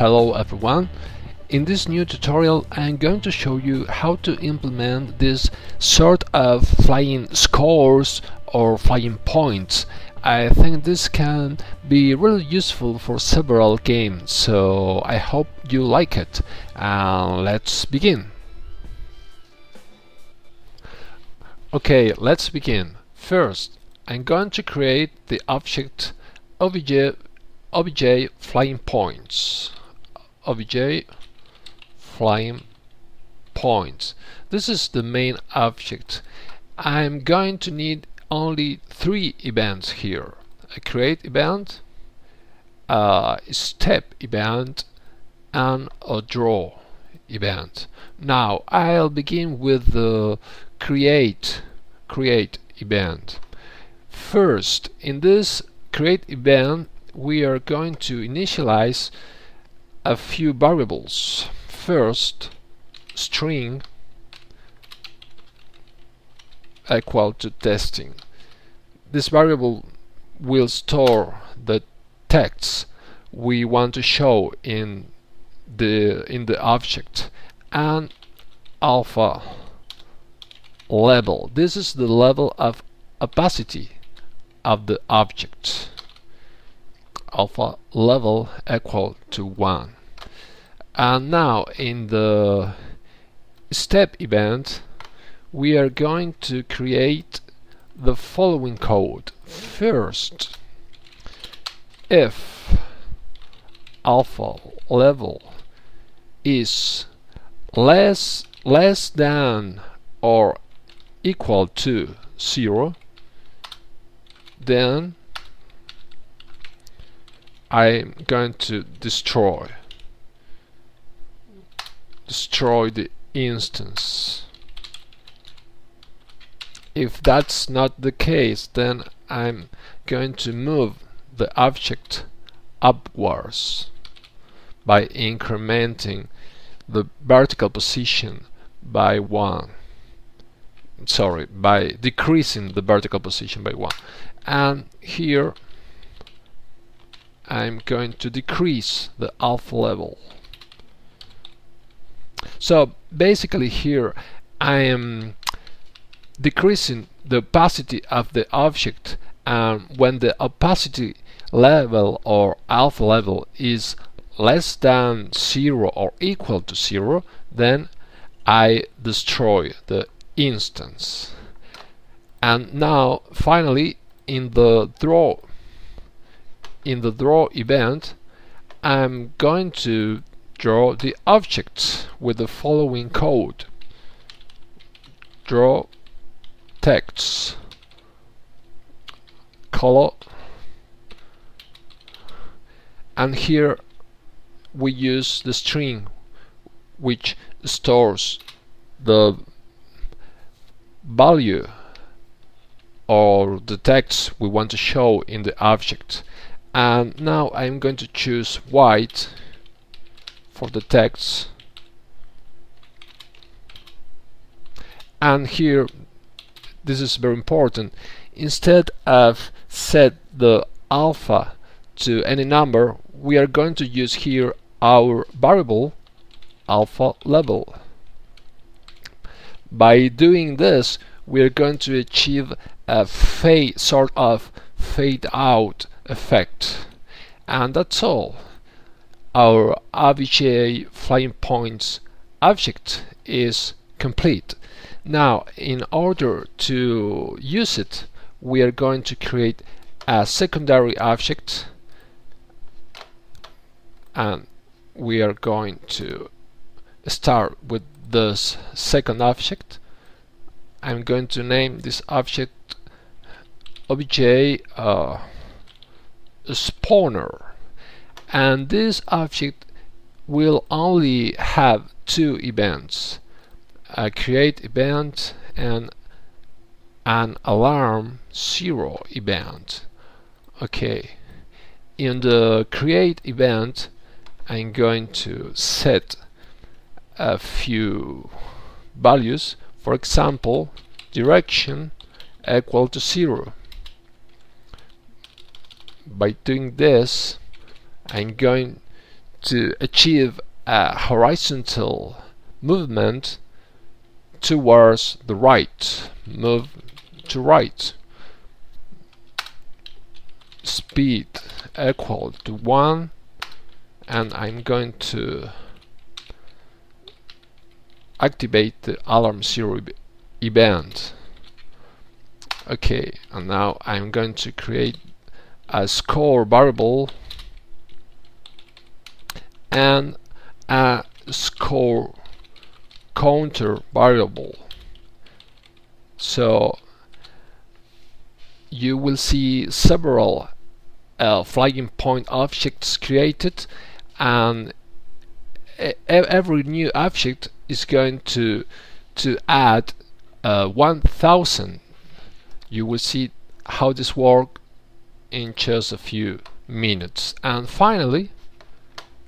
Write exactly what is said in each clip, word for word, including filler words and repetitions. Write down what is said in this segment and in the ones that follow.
Hello everyone! In this new tutorial I'm going to show you how to implement this sort of flying scores or flying points. I think this can be really useful for several games, so I hope you like it, and let's begin! Okay, let's begin. First, I'm going to create the object obj flying points. obj flying points. This is the main object. I'm going to need only three events here: a create event, a step event, and a draw event. Now I'll begin with the create create event. First, in this create event we are going to initialize a few variables. First, string equal to testing. This variable will store the text we want to show in the in the object, and alpha level. This is the level of opacity of the object. Alpha level equal to one. And now in the step event we are going to create the following code. First, if alpha level is less less than or equal to zero, then I'm going to destroy destroy the instance. If that's not the case, then I'm going to move the object upwards by incrementing the vertical position by one. Sorry, by decreasing the vertical position by one. And here I'm going to decrease the alpha level. So basically here I am decreasing the opacity of the object, and when the opacity level or alpha level is less than zero or equal to zero, then I destroy the instance. And now finally in the draw in the draw event I'm going to draw the object with the following code: draw text color, and here we use the string which stores the value or the text we want to show in the object. And now I'm going to choose white for the text, and here this is very important. Instead of set the alpha to any number, we are going to use here our variable alpha level. By doing this we are going to achieve a fade, sort of fade out effect. And that's all. Our obj flying points object is complete. Now in order to use it we are going to create a secondary object, and we are going to start with this second object. I'm going to name this object obj uh, spawner, and this object will only have two events: a create event and an alarm zero event. Okay, in the create event I'm going to set a few values, for example direction equal to zero. By doing this I'm going to achieve a horizontal movement towards the right, move to right. Speed equal to one, and I'm going to activate the alarm zero event. Okay, and now I'm going to create a score variable and a score counter variable. So you will see several uh, flying point objects created, and e every new object is going to to add uh, one thousand. You will see how this works in just a few minutes. And finally,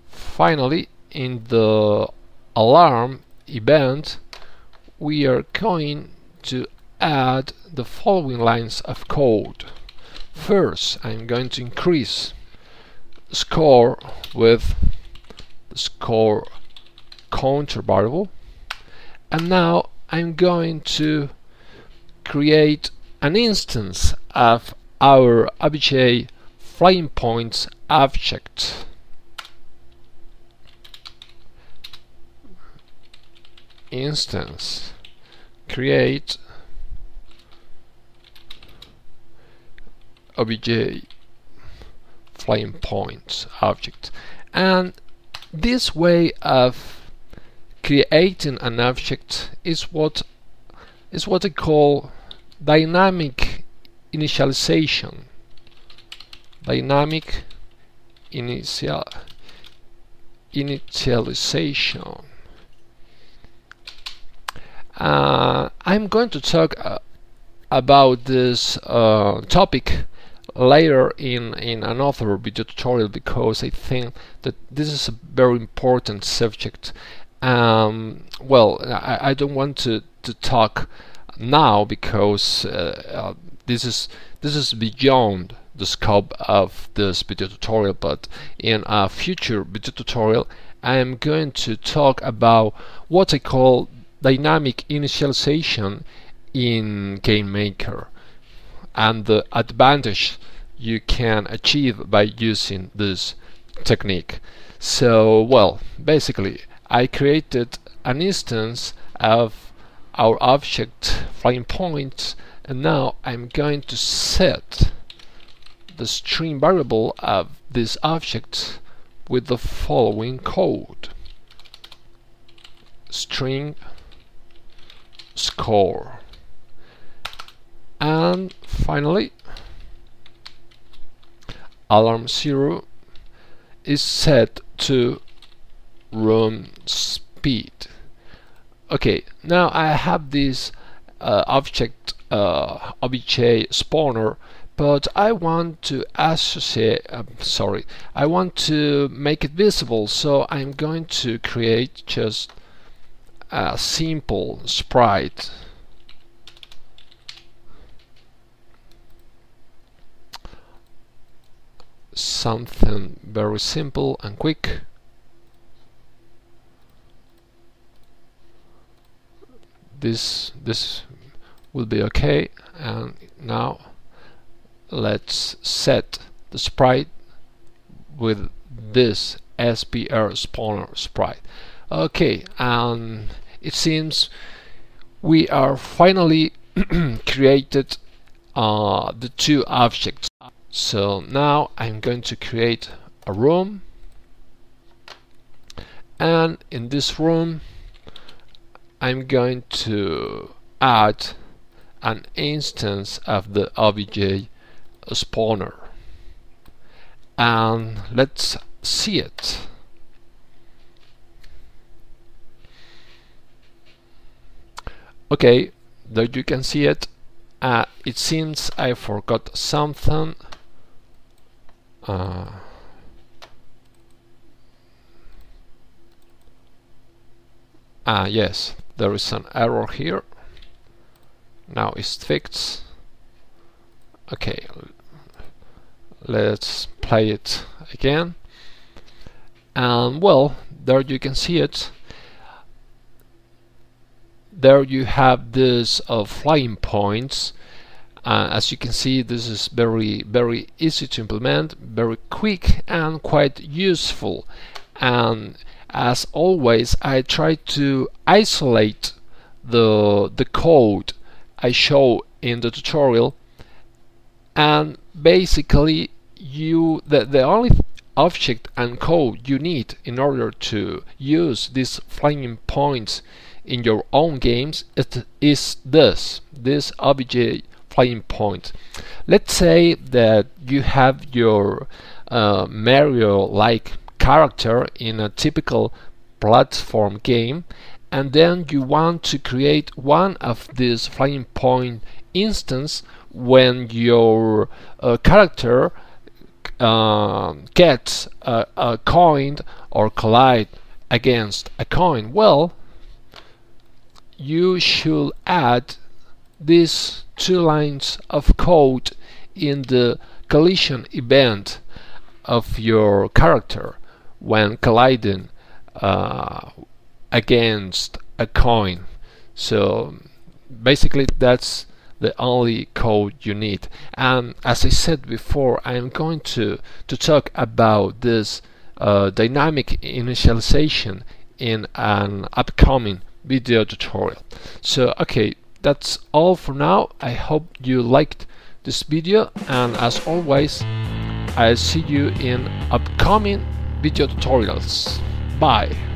finally, in the alarm event, we are going to add the following lines of code. First, I'm going to increase score with score counter variable, and now I'm going to create an instance of our obj flying points object. Instance create obj flying points object, and this way of creating an object is what is what I call dynamic initialization. Dynamic initial initialization. Uh, I'm going to talk uh, about this uh, topic later in, in another video tutorial, because I think that this is a very important subject. Um, well, I, I don't want to, to talk now, because uh, uh, this is this is beyond the scope of this video tutorial, but in a future video tutorial I am going to talk about what I call dynamic initialization in GameMaker and the advantage you can achieve by using this technique. So, well, basically I created an instance of our object flying point, and now I'm going to set the string variable of this object with the following code: string score. And finally, alarm zero is set to room speed. Okay, now I have this uh, object uh, obj spawner, but I want to associate. I'm sorry, I want to make it visible, so I'm going to create just a simple sprite. Something very simple and quick. This this will be okay. And now let's set the sprite with this S P R spawner sprite. Okay, and it seems we are finally created uh, the two objects. So now I'm going to create a room, and in this room I'm going to add an instance of the obj spawner, and let's see it. Okay, there you can see it. Uh, it seems I forgot something. Uh, ah, yes, there is an error here. Now it's fixed. Okay, let's play it again. and well, there you can see it. There you have this uh, flying points. Uh, as you can see, this is very very easy to implement, very quick and quite useful. And as always, I try to isolate the the code I show in the tutorial, and basically you the, the only object and code you need in order to use these flying points in your own games it is this this obj flying point. Let's say that you have your uh, Mario-like character in a typical platform game, and then you want to create one of these flying point instance when your uh, character uh, gets a, a coin or collide against a coin. Well, you should add these two lines of code in the collision event of your character when colliding uh, against a coin. So basically that's the only code you need, and as I said before, I am going to to talk about this uh, dynamic initialization in an upcoming video tutorial. So okay, that's all for now. I hope you liked this video, and as always, I'll see you in upcoming video tutorials. Bye!